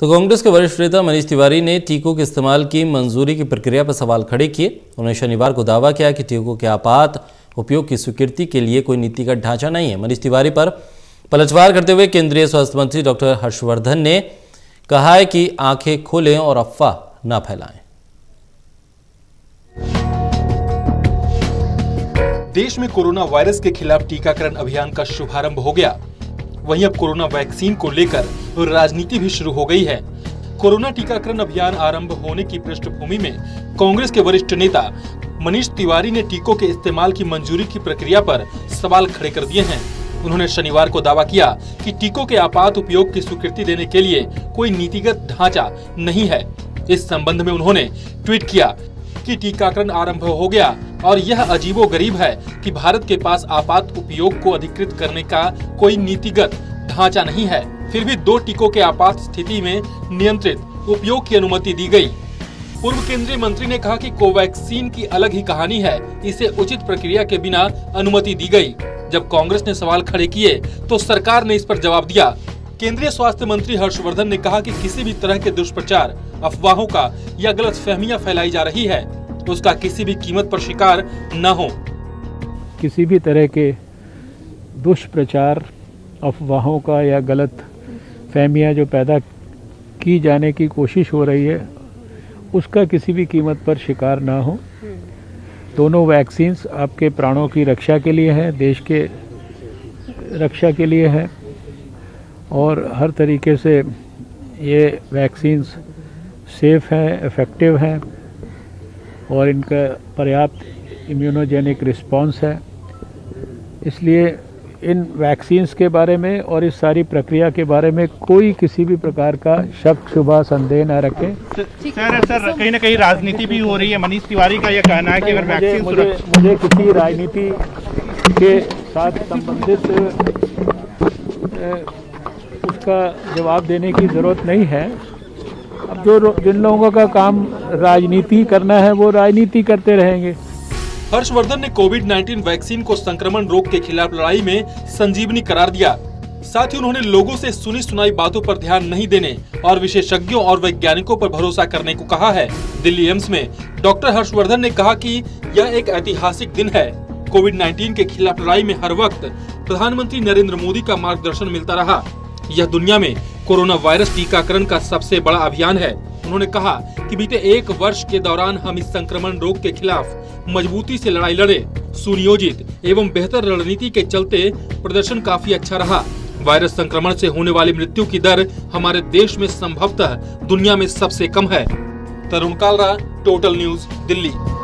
तो कांग्रेस के वरिष्ठ नेता मनीष तिवारी ने टीकों के इस्तेमाल की मंजूरी की प्रक्रिया पर सवाल खड़े किए। उन्होंने शनिवार को दावा किया कि टीकों के आपात उपयोग की स्वीकृति के लिए कोई नीतिगत ढांचा नहीं है। मनीष तिवारी पर पलटवार करते हुए केंद्रीय स्वास्थ्य मंत्री डॉक्टर हर्षवर्धन ने कहा है कि आंखें खोलें और अफवाह न फैलाएं। देश में कोरोना वायरस के खिलाफ टीकाकरण अभियान का शुभारंभ हो गया। वहीं अब कोरोना वैक्सीन को लेकर राजनीति भी शुरू हो गई है। कोरोना टीकाकरण अभियान आरंभ होने की पृष्ठभूमि में कांग्रेस के वरिष्ठ नेता मनीष तिवारी ने टीकों के इस्तेमाल की मंजूरी की प्रक्रिया पर सवाल खड़े कर दिए हैं। उन्होंने शनिवार को दावा किया कि टीकों के आपात उपयोग की स्वीकृति देने के लिए कोई नीतिगत ढांचा नहीं है। इस संबंध में उन्होंने ट्वीट किया कि टीकाकरण आरंभ हो गया और यह अजीबोगरीब है कि भारत के पास आपात उपयोग को अधिकृत करने का कोई नीतिगत ढांचा नहीं है, फिर भी दो टीकों के आपात स्थिति में नियंत्रित उपयोग की अनुमति दी गई। पूर्व केंद्रीय मंत्री ने कहा कि कोवैक्सीन की अलग ही कहानी है, इसे उचित प्रक्रिया के बिना अनुमति दी गई। जब कांग्रेस ने सवाल खड़े किए तो सरकार ने इस पर जवाब दिया। केंद्रीय स्वास्थ्य मंत्री हर्षवर्धन ने कहा कि किसी भी तरह के दुष्प्रचार, अफवाहों का या गलतफहमियां फैलाई जा रही है, उसका किसी भी कीमत पर शिकार न हो। किसी भी तरह के दुष्प्रचार, अफवाहों का या गलत फहमियाँ जो पैदा की जाने की कोशिश हो रही है, उसका किसी भी कीमत पर शिकार ना हो। दोनों वैक्सीन्स आपके प्राणों की रक्षा के लिए है, देश के रक्षा के लिए है और हर तरीके से ये वैक्सीन्स सेफ हैं, इफ़ेक्टिव हैं और इनका पर्याप्त इम्यूनोजेनिक रिस्पांस है। इसलिए इन वैक्सीन्स के बारे में और इस सारी प्रक्रिया के बारे में कोई किसी भी प्रकार का शक, शुबा, संदेह न रखें। सर कहीं ना कहीं राजनीति भी हो रही है। मनीष तिवारी का यह कहना है कि अगर वैक्सीन मुझे किसी राजनीति के साथ संबंधित उसका जवाब देने की ज़रूरत नहीं है। अब जिन लोगों का काम राजनीति करना है वो राजनीति करते रहेंगे। हर्षवर्धन ने कोविड-19 वैक्सीन को संक्रमण रोग के खिलाफ लड़ाई में संजीवनी करार दिया। साथ ही उन्होंने लोगों से सुनी सुनाई बातों पर ध्यान नहीं देने और विशेषज्ञों और वैज्ञानिकों पर भरोसा करने को कहा है। दिल्ली एम्स में डॉक्टर हर्षवर्धन ने कहा कि यह एक ऐतिहासिक दिन है। कोविड-19 के खिलाफ लड़ाई में हर वक्त प्रधानमंत्री नरेंद्र मोदी का मार्गदर्शन मिलता रहा। यह दुनिया में कोरोना वायरस टीकाकरण का सबसे बड़ा अभियान है। उन्होंने कहा कि बीते एक वर्ष के दौरान हम इस संक्रमण रोग के खिलाफ मजबूती से लड़ाई लड़े। सुनियोजित एवं बेहतर रणनीति के चलते प्रदर्शन काफी अच्छा रहा। वायरस संक्रमण से होने वाली मृत्यु की दर हमारे देश में संभवतः दुनिया में सबसे कम है। Tarun Kalra, total news, Delhi.